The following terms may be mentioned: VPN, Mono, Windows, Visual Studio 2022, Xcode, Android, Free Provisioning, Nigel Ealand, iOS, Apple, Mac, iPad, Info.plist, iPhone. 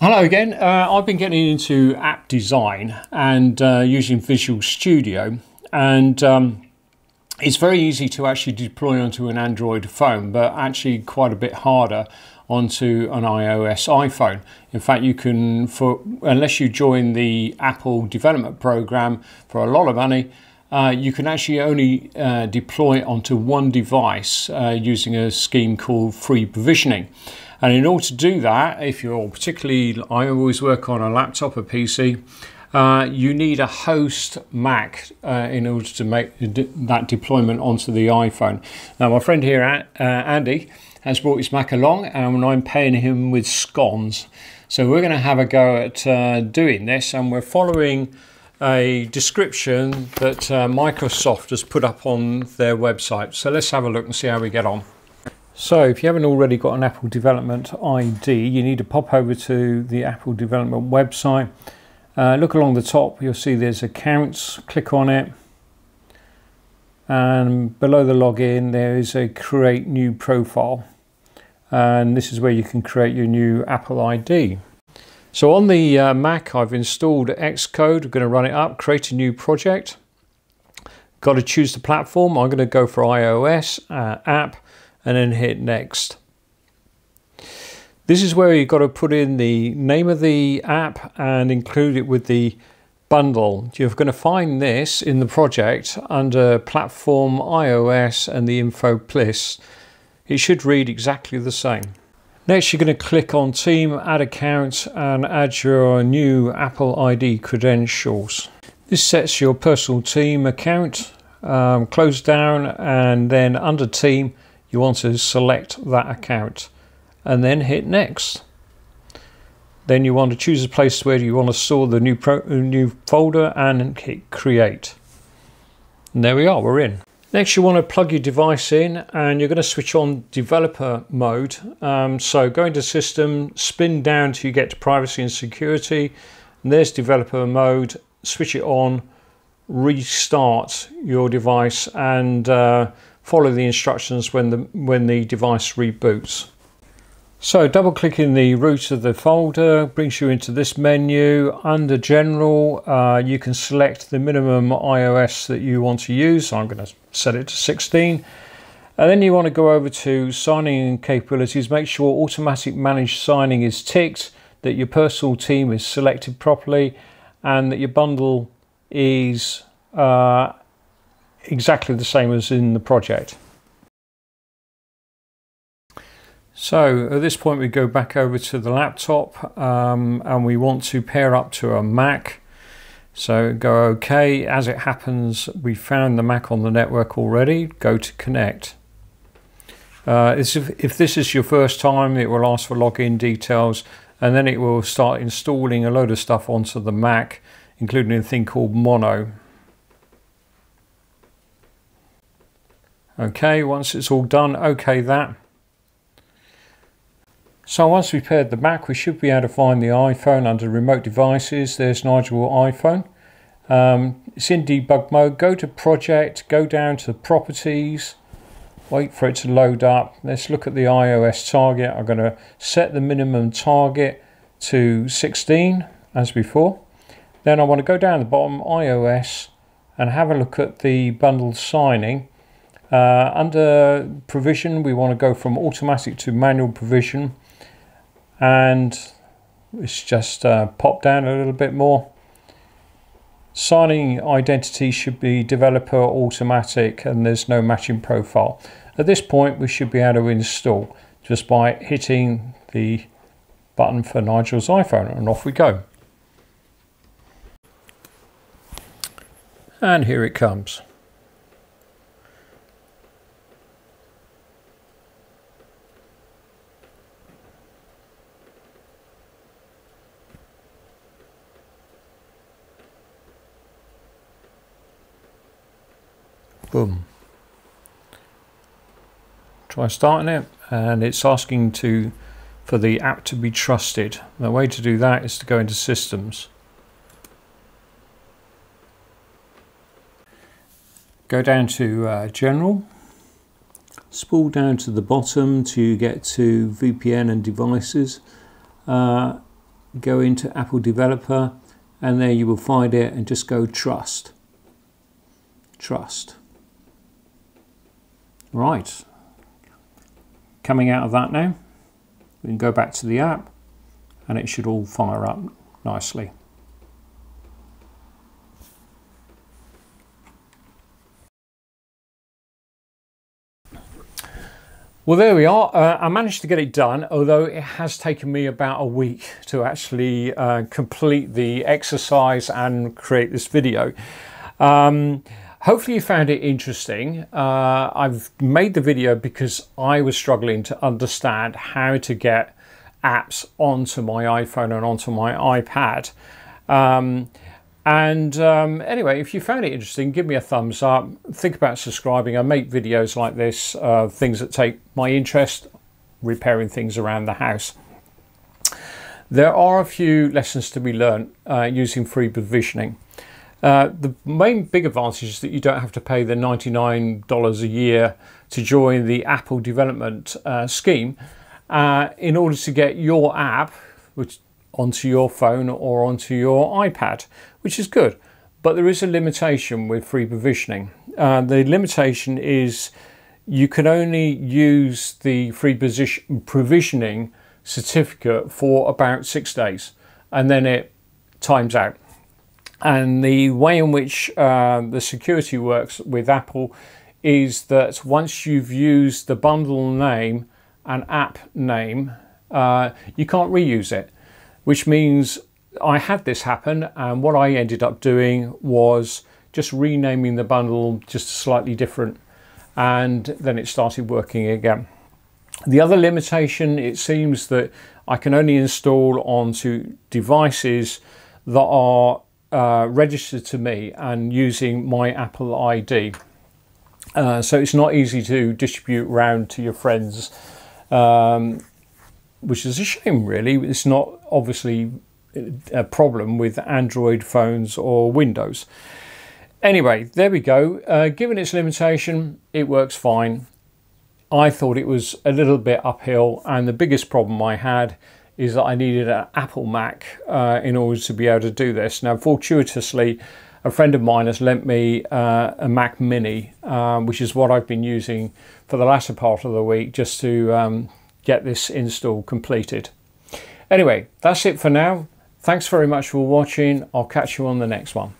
Hello again. I've been getting into app design and using Visual Studio, and it's very easy to actually deploy onto an Android phone, but actually quite a bit harder onto an iOS iPhone. In fact, you can, unless you join the Apple development program for a lot of money, you can actually only deploy onto one device using a scheme called Free Provisioning. And in order to do that, if you're particularly, I always work on a laptop or PC, you need a host Mac in order to make that deployment onto the iPhone. Now, my friend here, Andy, has brought his Mac along, and I'm paying him with scones. So we're going to have a go at doing this, and we're following a description that Microsoft has put up on their website. So let's have a look and see how we get on. So if you haven't already got an Apple Development ID, you need to pop over to the Apple Development website. Look along the top, you'll see there's accounts, click on it. And below the login, there is a create new profile. And this is where you can create your new Apple ID. So on the Mac, I've installed Xcode. I'm going to run it up, create a new project. Got to choose the platform. I'm going to go for iOS app and then hit next. This is where you've got to put in the name of the app and include it with the bundle. You're going to find this in the project under platform iOS and the Info.plist. It should read exactly the same. Next, you're going to click on Team, Add Account, and add your new Apple ID credentials. This sets your personal team account, close down, and then under Team, you want to select that account, and then hit Next. Then you want to choose a place where you want to store the new folder, and hit Create. And there we are, we're in. Next, you want to plug your device in, and you're going to switch on developer mode. So go into System, spin down till you get to Privacy and Security, and there's developer mode. Switch it on, restart your device, and follow the instructions when the device reboots. So double clicking the root of the folder brings you into this menu. Under General, you can select the minimum iOS that you want to use. So I'm going to set it to 16. And then you want to go over to Signing Capabilities. Make sure Automatic Managed Signing is ticked, that your personal team is selected properly, and that your bundle is exactly the same as in the project. So at this point we go back over to the laptop, and we want to pair up to a Mac. So go OK. As it happens, we found the Mac on the network already. Go to connect. If this is your first time, it will ask for login details, and then it will start installing a load of stuff onto the Mac, including a thing called Mono. OK, once it's all done, OK that. So once we've paired the Mac, we should be able to find the iPhone under Remote Devices. There's Nigel iPhone. It's in debug mode. Go to Project, go down to Properties, wait for it to load up. Let's look at the iOS target. I'm going to set the minimum target to 16 as before. Then I want to go down the bottom, iOS, and have a look at the bundle signing. Under Provision, we want to go from automatic to manual provision. And it's just pop down a little bit more. Signing identity should be developer automatic, and there's no matching profile. At this point, we should be able to install just by hitting the button for Nigel's iPhone, and off we go. And here it comes. Boom. Try starting it, and it's asking for the app to be trusted. The way to do that is to go into Systems. Go down to General. Spool down to the bottom to get to VPN and devices. go into Apple Developer, and there you will find it, and just go Trust. Trust. Right. Coming out of that now, we can go back to the app, and it should all fire up nicely. Well, there we are. I managed to get it done, although it has taken me about a week to actually complete the exercise and create this video. Hopefully you found it interesting. I've made the video because I was struggling to understand how to get apps onto my iPhone and onto my iPad. Anyway, if you found it interesting, give me a thumbs up. Think about subscribing. I make videos like this, things that take my interest, repairing things around the house. There are a few lessons to be learned using free provisioning. The main big advantage is that you don't have to pay the $99 a year to join the Apple development scheme in order to get your app, which onto your phone or onto your iPad, which is good. But there is a limitation with free provisioning. The limitation is you can only use the free provisioning certificate for about 6 days, and then it times out. And the way in which the security works with Apple is that once you've used the bundle name and app name, you can't reuse it. Which means I had this happen, and what I ended up doing was just renaming the bundle just slightly different, and then it started working again. The other limitation, it seems that I can only install onto devices that are registered to me and using my Apple ID. So it's not easy to distribute around to your friends, which is a shame, really. It's not obviously a problem with Android phones or Windows. Anyway, there we go. Given its limitation, it works fine. I thought it was a little bit uphill, and the biggest problem I had is that I needed an Apple Mac in order to be able to do this. Now, fortuitously, a friend of mine has lent me a Mac Mini, which is what I've been using for the latter part of the week, just to get this install completed. Anyway, that's it for now. Thanks very much for watching. I'll catch you on the next one.